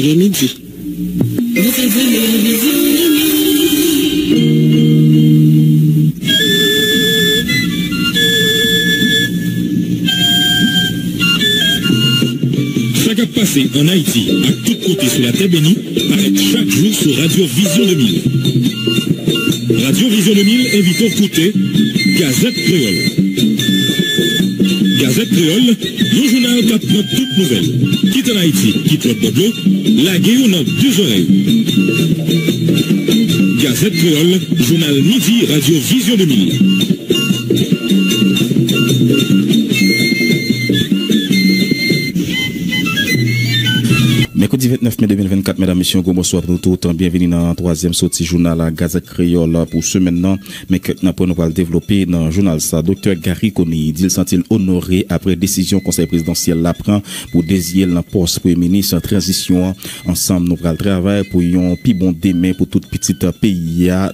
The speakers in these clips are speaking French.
Il est midi. Ça qu'a passé en Haïti, à tous côtés sous la terre bénie, paraît chaque jour sur Radio Vision 2000. Radio Vision 2000 invite à écouter Gazette Créole. Gazette Créole, le journal qui apprend toutes nouvelles. Quitte en Haïti, quitte le Boblo, la guéon a deux oreilles. Gazette Créole, journal midi, Radio Vision 2000. Mercredi 29 mai 2024, mesdames, messieurs, bonsoir pour tout. Bienvenue dans le troisième sortie journal à Gazette Créole pour ce maintenant. Mais que nous allons développer dans le journal ça. Docteur Garry Conille, il s'est honoré après décision conseil présidentiel l'apprend pour désigner le poste premier ministre en transition. Ensemble, nous allons travailler pour un plus bon demain pour toute petite PIA.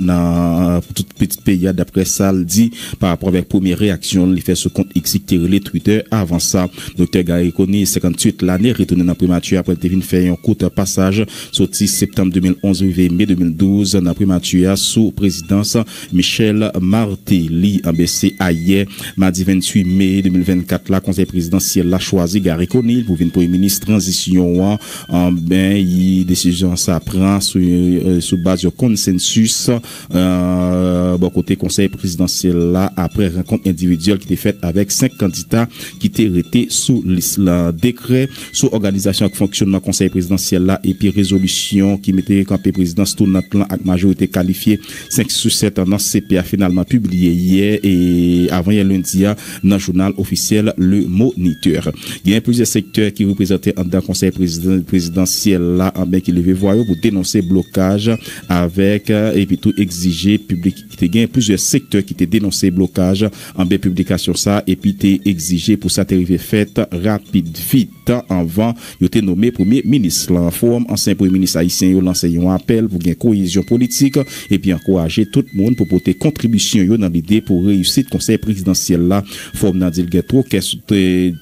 Pour toute petite PIA, d'après ça, le dit par rapport avec première réaction, il fait ce compte X, les Twitter. Avant ça, docteur Garry Conille, 58 l'année, retourné dans primature après Tévin fait un court passage sorti septembre 2011 mai 2012 dans la primature sous présidence Michel Martelly en BC hier mardi 28 mai 2024 la conseil présidentiel l'a choisi Garry Conille pour venir premier ministre transition en ben il décision ça prend sur base de consensus bon côté conseil présidentiel là après rencontre individuelle qui était faite avec 5 candidats qui étaient arrêtés sous le décret sous organisation et fonctionnement conseil présidentiel là et puis résolution qui mettait campé présidence tout notre plan avec majorité qualifiée 5 sur 7 dans CPIA finalement publié hier et avant hier lundi dans le journal officiel le moniteur. Il y a plusieurs secteurs qui représentaient dans le conseil présidentiel là en bien qui levé voix pour dénoncer blocage avec et puis tout exiger public. Il y a plusieurs secteurs qui étaient dénoncés blocage en bien publication ça et puis exigé pour ça t'arriver fait rapide vite avant il était nommé premier ministre en forme, ancien premier ministre haïtien, il a lancé un appel pour une cohésion politique et puis encourager tout le monde pour porter contribution dans l'idée pour réussir le conseil présidentiel là. Forme n'a dit qu'elle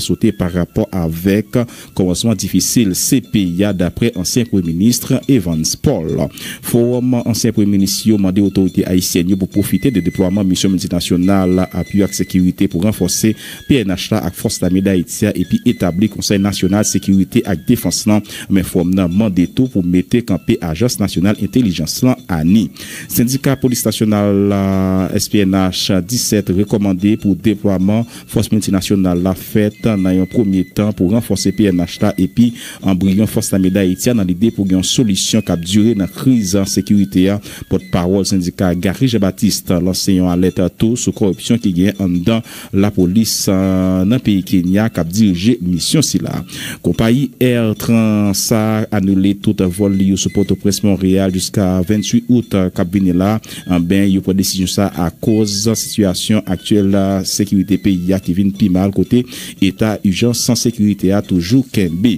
sauté par rapport avec commencement difficile CPIA d'après ancien premier ministre Evans Paul. Forme ancien premier ministre a mandé autorités haïtiennes pour profiter de déploiement mission multinationale appui à sécurité pour renforcer PNH là avec force l'armée d'Haïti et puis établir conseil national sécurité avec défense là mais forme mandé tout pour mettre campé agence nationale intelligence là ANI syndicat police nationale SPNH 17 recommandé pour déploiement force multinationale la fête dans un premier temps pour renforcer PNH là et puis en brillant force la médaille haïtienne dans l'idée pour une solution qui a duré dans crise en sécurité porte-parole syndicat Gary Jean-Baptiste l'enseignant à l'état tout sous corruption qui gagne en dedans la police dans le pays Kenya qui a dirigé mission si là compagnie Air Transat annulé tout vol lié sous Port-au-Prince Montréal jusqu'à 28 août cabinet là ben il prend décision ça à cause de la situation actuelle la sécurité pays qui vient plus mal côté état urgence sans sécurité a toujours Kembe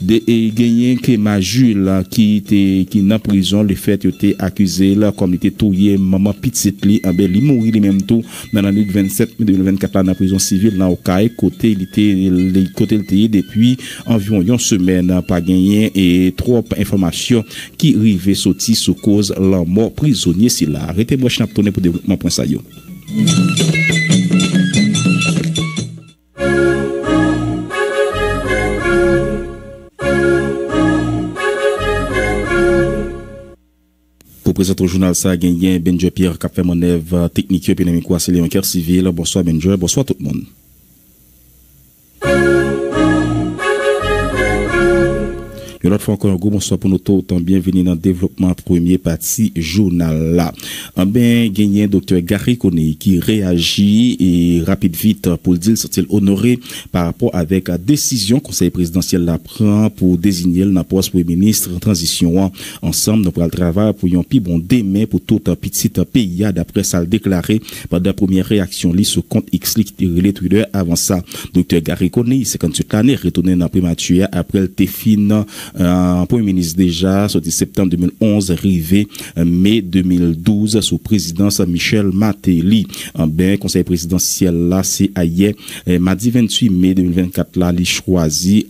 de gagner que Majul qui était qui en prison le fait était accusé là comme était touillé maman petite li en ben il mourir lui même tout dans la nuit 27 mai 2024 dans la prison civile dans Okaï côté il était côté le depuis environ une semaine pas gagné et trop informations qui rivaient sorti sous cause la mort prisonnier si là arrêtez moi je pour développement point ça yo présente au journal ça gagné Benjo Pierre qui fait manœuvre technique et puis quoi c'est Léon Cœur civil bonsoir Benjo bonsoir tout le monde. Et l'autre fois encore, un gros bonsoir pour nous tous. Bienvenue dans le développement premier partie journal là. Ben, gagné docteur Garry Conille qui réagit et rapide vite pour le dire, sont-ils honorés par rapport avec la décision conseil présidentiel la prend pour désigner le poste premier ministre en transition. Ensemble, nous prenons le travail pour un plus bon demain pour tout un petit pays d'après ça le déclaré par la première réaction li sur compte X les Twitter avant ça. Docteur Garry Conille, 58 ans, retourné dans la primature après le téfine Premier ministre déjà, sorti septembre 2011, arrivé mai 2012, sous présidence Michel Martelly. Ben, conseil présidentiel là, c'est hier, mardi 28 mai 2024, là, il choisit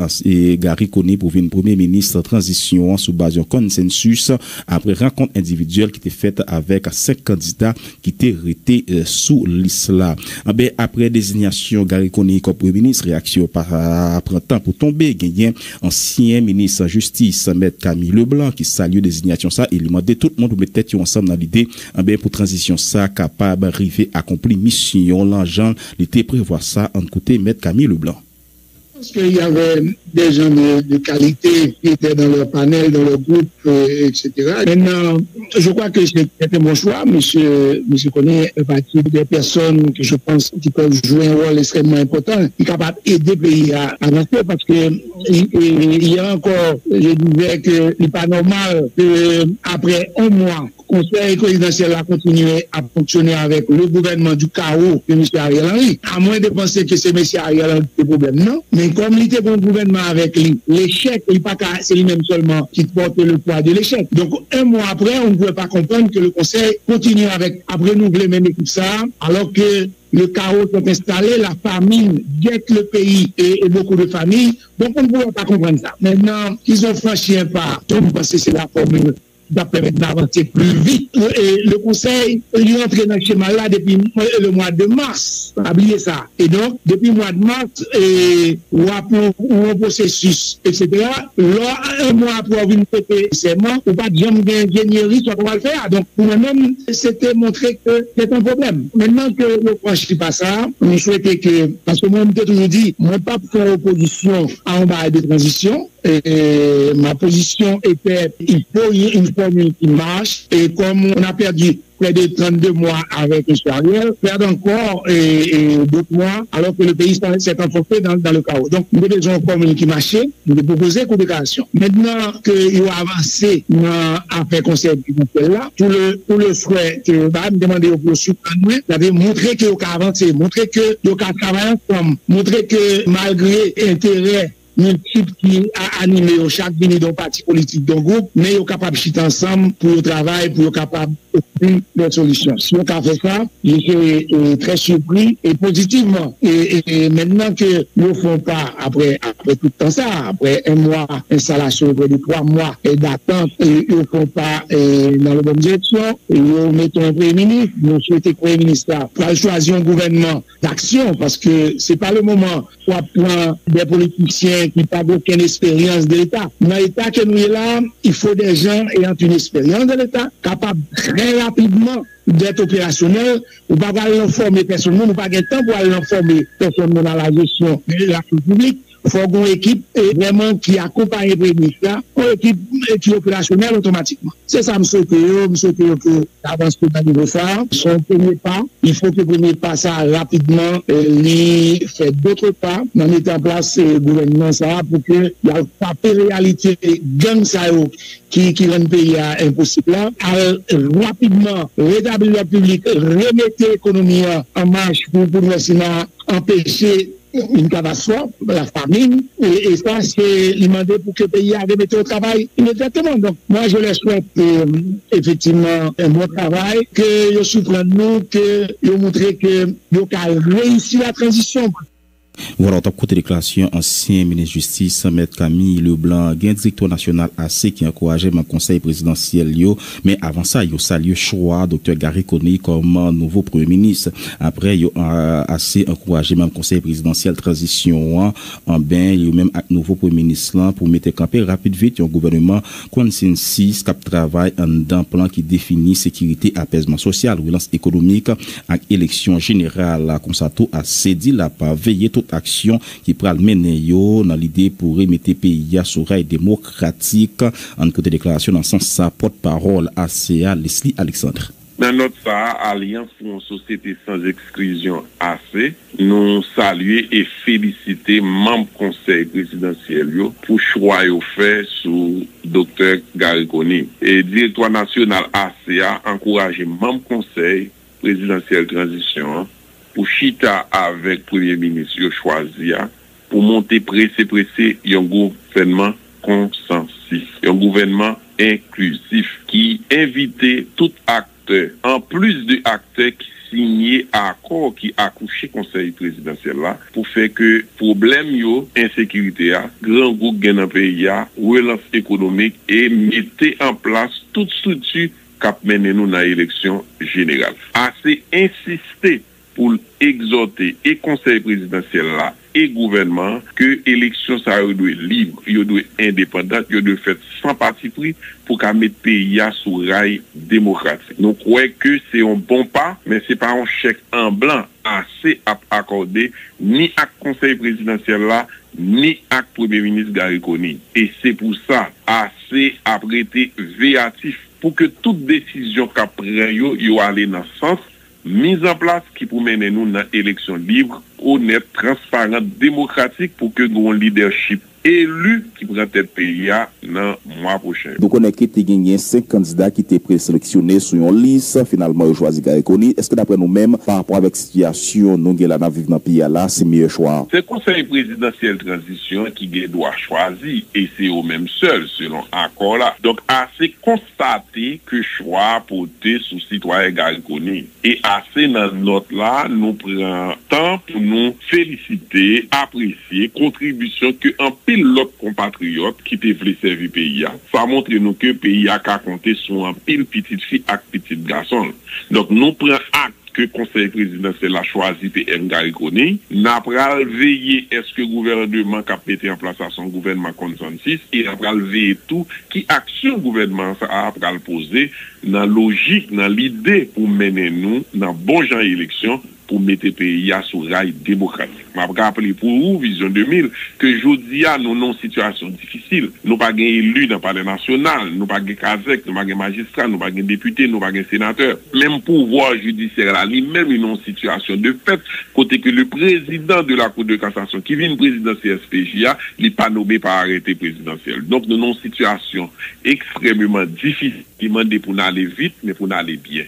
Garry Conille pour venir premier ministre transition sous base d'un consensus après rencontre individuelle qui était faite avec 5 candidats qui étaient arrêtés sous l'ISLA. Ben, après désignation Garry Conille comme premier ministre, réaction par printemps pour tomber, gagné ancien ministre justice, maître Camille Leblanc, qui salue désignation ça, il demandait tout le monde pour mettre tête ensemble dans l'idée, ben, pour transition ça, capable d'arriver à accomplir mission, l'argent, l'été prévoir ça, en côté, maître Camille Leblanc. Parce qu'il y avait des gens de qualité qui étaient dans leur panel, dans leur groupe, etc. Maintenant, je crois que c'était mon choix. Monsieur Conille fait partie des personnes que je pense qui peuvent jouer un rôle extrêmement important, qui est capable d'aider le pays à avancer, parce que il y a encore, je disais que n'est pas normal qu'après un mois, le conseil présidentiel a continué à fonctionner avec le gouvernement du chaos de M. Ariel Henry. À moins de penser que c'est M. Ariel Henry qui a le problème, non. Mais comme il était bon gouvernement avec lui, l'échec, c'est lui-même seulement qui porte le poids de l'échec. Donc, un mois après, on ne pouvait pas comprendre que le conseil continue à renouveler même équipe ça, alors que le chaos est installé, la famine guette le pays et beaucoup de familles. Donc, on ne pouvait pas comprendre ça. Maintenant, ils ont franchi un pas. Donc, parce que c'est la formule va permettre d'avancer plus vite. Et le conseil, il est entré dans ce schéma-là depuis le mois de mars. Oubliez ça. Et donc, depuis le mois de mars, ou un processus, etc., là, un mois après, on péter ses morts, ou pas de jambes d'ingénierie, soit qu'on va le faire. Donc, pour moi-même, c'était montrer que c'est un problème. Maintenant que le franchit pas ça, on souhaitait que, parce que moi-même, je vous dis, moi, pas pour faire opposition à un barrage de transition. Et ma position était, il faut une formule qui marche, et comme on a perdu près de 32 mois avec M. Ariel, perdre encore d'autres mois, alors que le pays s'est enfoncé dans le chaos. Donc, nous avons comme une qui marchait, nous avons proposé une déclaration. Maintenant qu'il a avancé après conseil présidentiel là, tout le souhait que nous avons demandé au processus, c'est-à-dire montrer qu'il a avancé, montrer qu'il a travaillé ensemble, montrer que malgré l'intérêt multiples qui a animé chaque venu d'un parti politique, d'un groupe, mais ils sont capables de chiter ensemble pour le travail, pour être capables d'obtenir des solutions. Si on a fait ça, je suis très surpris et positivement. Et maintenant que nous ne font pas, après tout le temps ça, après un mois d'installation, après 3 mois d'attente, ils ne font pas dans la bonne direction, nous mettons un premier ministre, nous souhaitons que le premier ministre pour choisir un gouvernement d'action, parce que ce n'est pas le moment pour prendre des politiciens qui n'ont pas aucune expérience de l'État. Dans l'État que nous sommes là, il faut des gens ayant une expérience de l'État, capables très rapidement d'être opérationnels, ou pas aller informer personne, nous n'avons pas de temps pour aller informer personne dans la gestion de la chose publique. Il faut une équipe vraiment qui accompagne le Premier ministre, une équipe qui est opérationnelle automatiquement. C'est ça, M. Théo, que l'avance peut pas niveau ça. Son premier pas, il faut que le premier pas, ça, rapidement, lui fait d'autres pas, dans mettre en place le gouvernement, ça, pour que la réalité gang ça, qui rend le pays impossible, là, rapidement rétablir le public, remettre l'économie en marche pour le Sénat, empêcher une catastrophe, la famine, et ça, c'est demandé pour que le pays a remetté au travail immédiatement. Donc, moi, je leur souhaite effectivement un bon travail, que je soutienne nous, que je montre que nous avons réussi la transition. Voilà, en tant que déclaration, ancien ministre de Justice, maître Camille Leblanc, gain directeur national AC qui encourageait mon conseil présidentiel, mais avant ça, il salue choix, docteur Garry Conille comme nouveau premier ministre. Après, il a assez encouragé mon conseil présidentiel transition, il y a même nouveau premier ministre là, pour mettre campé rapide vite, un gouvernement consensus, cap travail, un plan qui définit sécurité, apaisement social, relance économique, avec élection générale, consato a cédé la pas veiller tout action qui pral mener yo dans l'idée pour remettre pays sur rail démocratique. En côté déclaration dans sens sa porte-parole ACA Leslie Alexandre. Dans notre alliance pour une société sans exclusion AC, nous saluer et féliciter membres conseil présidentiel pour choix au fait sous docteur Garry Conille. Et directoire national ACA encourager membres conseil présidentiel transition pour chita avec Premier ministre choisi pour monter pressé un gouvernement consensus. Un gouvernement inclusif qui invitait tout acteur, en plus de acteurs qui signé accord qui a accouché conseil présidentiel là pour faire que problème yo insécurité a grand groupe gain dans pays a relance économique et mettez en place toute structure cap mener nous dans élection générale. Assez insisté pour exhorter et conseil présidentiel là et gouvernement que élection ça doit libre, yo doit indépendante, yo doit faire sans parti pris pour qu'à mettre pays à sous rail démocratique. Nous croyons que c'est un bon pas, mais c'est pas un chèque en blanc assez à accorder ni à conseil présidentiel là, ni à premier ministre Garry Conille. Et c'est pour ça assez à prêter véatif pour que toute décision qu'a prend yo aller dans le sens mise en place qui pour mener nous dans élection libre, honnête, transparente, démocratique pour que nous ayons un leadership élu qui prend tête pays dans le mois prochain. Donc on a gagné 5 candidats qui étaient présélectionnés sur une liste, finalement ils ont choisi Garry Conille. Est-ce que d'après nous-mêmes, par rapport à la situation nous avons vécu dans le pays, c'est le meilleur choix? C'est le conseil présidentiel transition qui doit choisir et c'est eux-mêmes seuls selon l'accord là. Donc assez constaté que choix porté sous citoyen Garry Conille. Et assez dans notre là, nous prenons temps pour nous féliciter, apprécier, contribution que en l'autre compatriote qui te voulait servir pays. Ça montre nous que pays a qu'à compter sur un pile petite fille et petite garçon. Donc nous prenons acte que le conseil présidentiel a choisi PM Garry Conille. N'a pas veillé est-ce que le gouvernement a pété en place à son gouvernement consensus et n'a pas veillé tout qui action gouvernement a pas posé dans la logique, dans l'idée pour mener nous dans bon genre élection pour mettre le pays sur le rail démocratique. Je vais rappeler pour vous, Vision 2000, que aujourd'hui, nous avons une situation difficile. Nous n'avons pas d'élu dans le Palais national, nous n'avons pas de CASEC, nous n'avons pas de magistrats, nous n'avons pas de députés, nous n'avons pas de sénateurs. Même le pouvoir judiciaire, lui-même, il a une situation de fait, côté que le président de la Cour de cassation, qui vient président CSPJA, il n'est pas nommé par arrêté présidentiel. Donc, nous avons une situation extrêmement difficile qui demande pour nous aller vite, mais pour nous aller bien.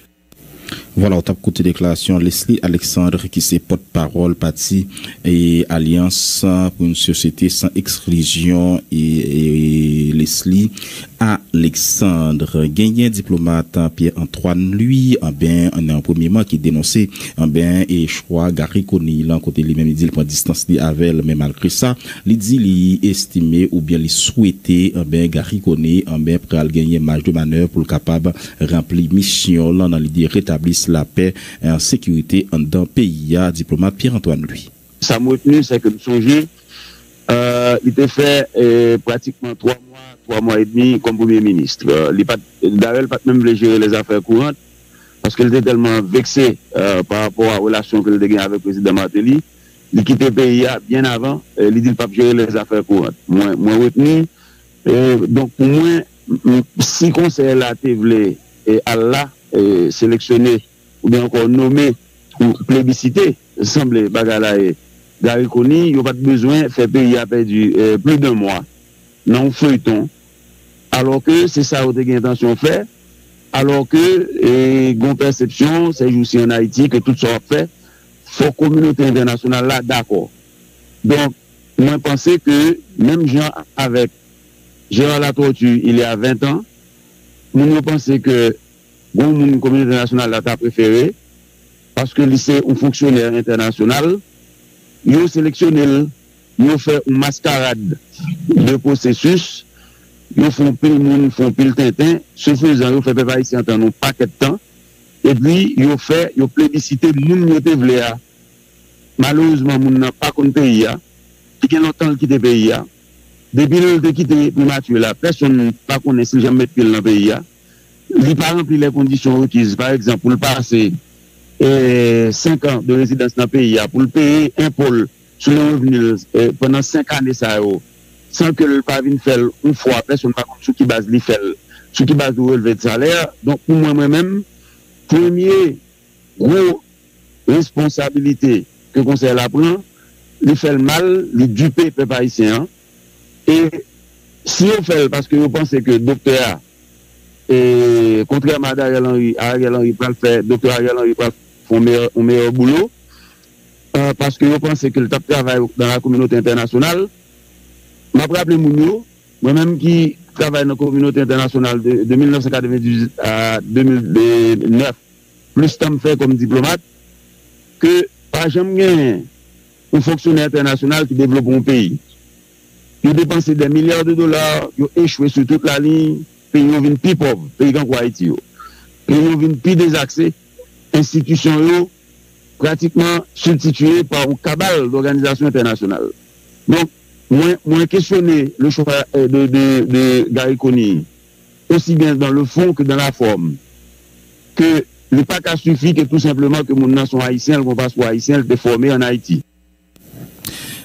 Voilà, on tape côté déclaration Leslie Alexandre qui c'est porte-parole parti et alliance pour une société sans exclusion et Leslie Alexandre gagné diplomate Pierre-Antoine Louis en premièrement qui dénonçait et choix Garry Conille en côté lui-même il dit le point distance avec mais malgré ça il dit il estimé ou bien il souhaitait Garry Conille pour gagner marge de manœuvre pour capable remplir mission dans l'idée rétablir la paix et la sécurité dans le pays, diplomate Pierre-Antoine Louis. Ça m'a retenu, c'est que nous songeons, il était fait pratiquement 3 mois et demi comme Premier ministre. D'Arel pas même les gérer les affaires courantes, parce qu'il était tellement vexé par rapport à la relation qu'il a gagnée avec le président Martelly. Il quittait le pays bien avant, il dit pas gérer les affaires courantes. Moi retenu, donc pour moi, si le conseil là, et Allah, sélectionné ou bien encore nommé ou plébiscité, semble bagalaye Garry Conille, il n'y a pas de besoin de faire pays à perdu plus d'un mois dans un feuilleton, alors que c'est ça qu'on a intention de faire, alors que, gon perception, c'est aussi en Haïti que tout ça fait, faut communauté internationale là d'accord. Donc, moi pensais que même Jean avec Gérard Latortue, il y a 20 ans, nous pensons que bon, mon communauté internationale l'a préféré parce que lycée un fonctionnaire international, ils ont sélectionné, ils ont fait une mascarade de processus, ils font pile monde, ils font pile tintin, ce faisant, ils ont fait peuple haïtien en un paquet de temps, et puis ils ont fait, ils ont plébiscité moun yo te vle a. Malheureusement, moun n'a pas connu pays a, qui a longtemps quitté pays a, depuis le de quitter primature là, personne n'a pas connu si jamais pile dans pays a. Il n'a pas rempli les conditions requises, par exemple, pour le passer 5 ans de résidence dans le pays, pour le payer un pôle sur le revenu pendant 5 années, sans que le pavine fasse une fois, personne ne compte sur qui base l'IFEL, sur qui base le relevé de salaire. Donc, pour moi-même, premier gros responsabilité que le conseil apprend, il fait mal, il dupe le peuple haïtien. Et si on fait, parce que vous pensez que le docteur et contrairement à Ariel Henry va le faire, docteur Ariel Henry va faire un meilleur boulot, parce que je pense que le travail dans la communauté internationale, je vais rappeler Mounio, moi-même qui travaille dans la communauté internationale de 1998 à 2009, plus temps fait comme diplomate, que pas jamais un fonctionnaire international qui développe un pays. Ils dépensent des milliards de dollars, ils échouent sur toute la ligne, pays ont une plus pauvre, pays comme Haïti, pays ont une plus désaccès, institutions pratiquement substituées par un cabal d'organisation internationale. Donc, moi questionner le choix de Garry Conille, aussi bien dans le fond que dans la forme, que le PACA suffit que tout simplement que mon nom soit haïtien, le passeport haïtien, le déformé en Haïti.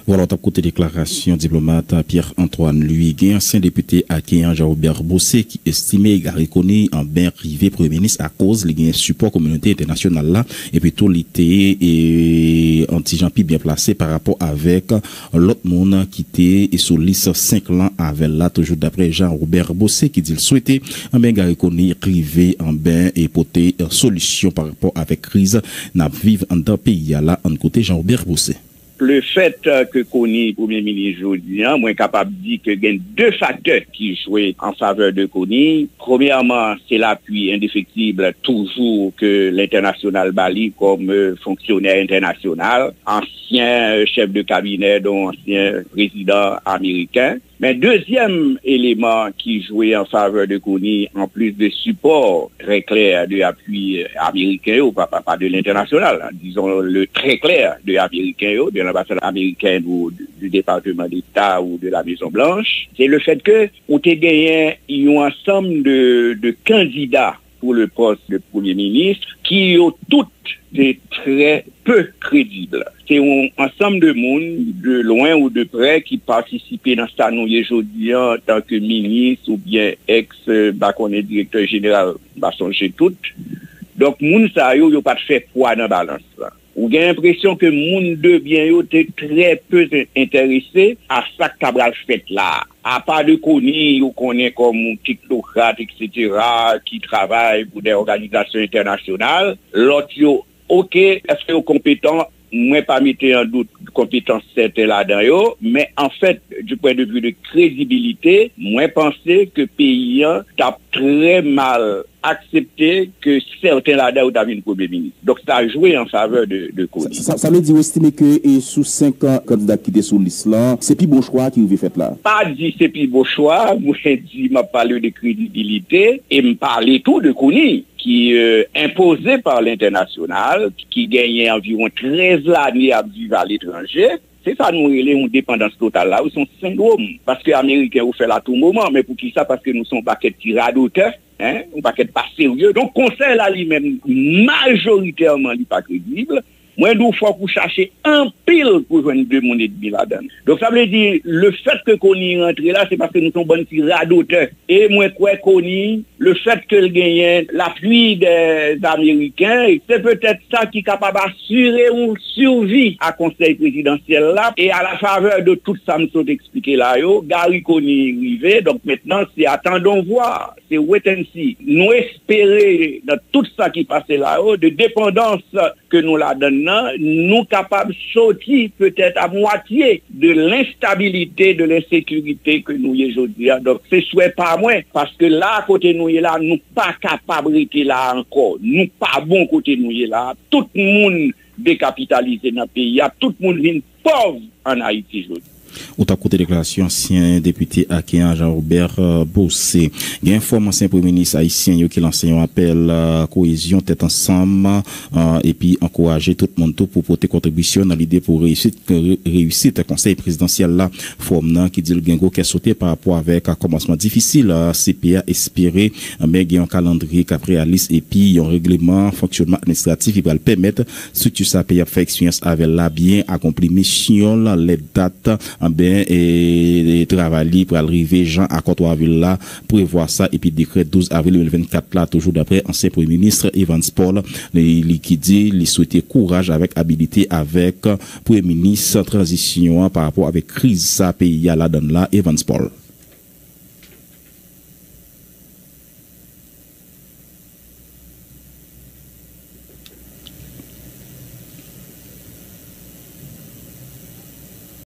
Voilà, t'as côté déclaration diplomate Pierre-Antoine Louis, ancien député acquéant Jean-Robert Bossé, qui estimait Garry Conille en bien rivé premier ministre à cause des supports communauté internationale là, et plutôt l'été et anti-Jean-Pi bien placé par rapport avec l'autre monde qui était sous liste 5 ans avec là, toujours d'après Jean-Robert Bossé, qui dit le souhaiter, en bien Garry Conille rivé en bien et porter solution par rapport avec crise, n'a vivre en d'un pays là, en côté Jean-Robert Bossé. Le fait que Conille, premier ministre aujourd'hui, moi capable de dire qu'il y a deux facteurs qui jouent en faveur de Conille. Premièrement, c'est l'appui indéfectible toujours que l'international Bali comme fonctionnaire international, ancien chef de cabinet, donc ancien président américain. Mais deuxième élément qui jouait en faveur de Conille, en plus de support très clair de l'appui américain, ou pas de l'international, hein, disons le très clair de l'américain, de l'ambassade américaine ou du département d'État ou de la Maison-Blanche, c'est le fait que on t'a gagné un ensemble de candidats pour le poste de Premier ministre qui ont toutes des très peu crédibles. C'est un ensemble de monde, de loin ou de près, qui participaient dans sa nouille aujourd'hui en tant que ministre ou bien ex-baconnet directeur général, j'ai tout. Donc, moun sa yo, yo pas de fait poids dans la balance. On a l'impression que moun de bien yo était très peu intéressé à ça que Cabral fait là. À part de Conille, on connaît comme un technocrate, etc., qui travaille pour des organisations internationales. L'autre, ok, est-ce que vous êtes compétent? Moi, pas mettre en doute compétence certaine là-dedans, mais en fait, du point de vue de crédibilité, moi, penser que pays tape très mal accepter que certains là-dedans ont une premier ministre. Donc, ça a joué en faveur de Conille. Ça veut dire estimer que et sous 5 ans, candidat qui était sur l'Islande, c'est plus bon choix qui vous fait là. Pas dit c'est plus bon choix, moi, j'ai dit, m'a parlé de crédibilité et me parlé tout de Conille, qui imposé par l'international, qui gagnait environ 13 années à vivre à l'étranger. C'est ça, nous, il y a une dépendance totale là, ou son syndrome. Parce que les Américains ont fait là tout moment, mais pour qui ça? Parce que nous sommes un paquet de tiradoteurs, hein, un paquet de pas sérieux. Donc, conseil là, lui-même, majoritairement, il n'est pas crédible. Moins d'une fois pour chercher un pile pour joindre 2 monnaies et demi là-dedans. Donc ça veut dire, le fait que Conille rentre là, c'est parce que nous sommes bons petits radoteurs. Et moi, quoi, Conille, le fait que le gagne l'appui des Américains, c'est peut-être ça qui est capable d'assurer une survie à conseil présidentiel là. Et à la faveur de tout ça, nous sommes expliqués là, Garry Conille arrivé. Donc maintenant, c'est attendons voir, c'est wait and see. Nous espérons, dans tout ça qui passe là-haut, de dépendance que nous la donnons, nous capables de sortir peut-être à moitié de l'instabilité, de l'insécurité que nous y aujourd'hui. Donc, ce souhait pas moins, parce que là, côté nous y là, nous pas capables de rester là encore. Nous pas bon côté nous y là. Tout le monde décapitalisé dans le pays. Tout le monde vient pauvre en Haïti aujourd'hui. Autant côté déclaration ancien député acquéant Jean-Robert Bossé. Il y a un forme ancien premier ministre haïtien qui lance un appel à cohésion, tête ensemble, et puis encourager tout le monde pour porter contribution dans l'idée pour réussir le conseil présidentiel là, forme qui dit le Gengo qui a sauté par rapport avec un commencement difficile, CPA espéré, mais il y a un calendrier qui réalise et puis un règlement, fonctionnement administratif qui va le permettre, surtout ça paye à faire expérience avec la bien accompli mission, les dates, ben et travailler pour arriver Jean à Côte-Ouaville là prévoir ça et puis décret 12 avril 2024 là toujours d'après ancien premier ministre Evans Paul qui dit il souhaitait courage avec habilité avec premier ministre transition par rapport avec crise ça pays là donne là Evans Paul.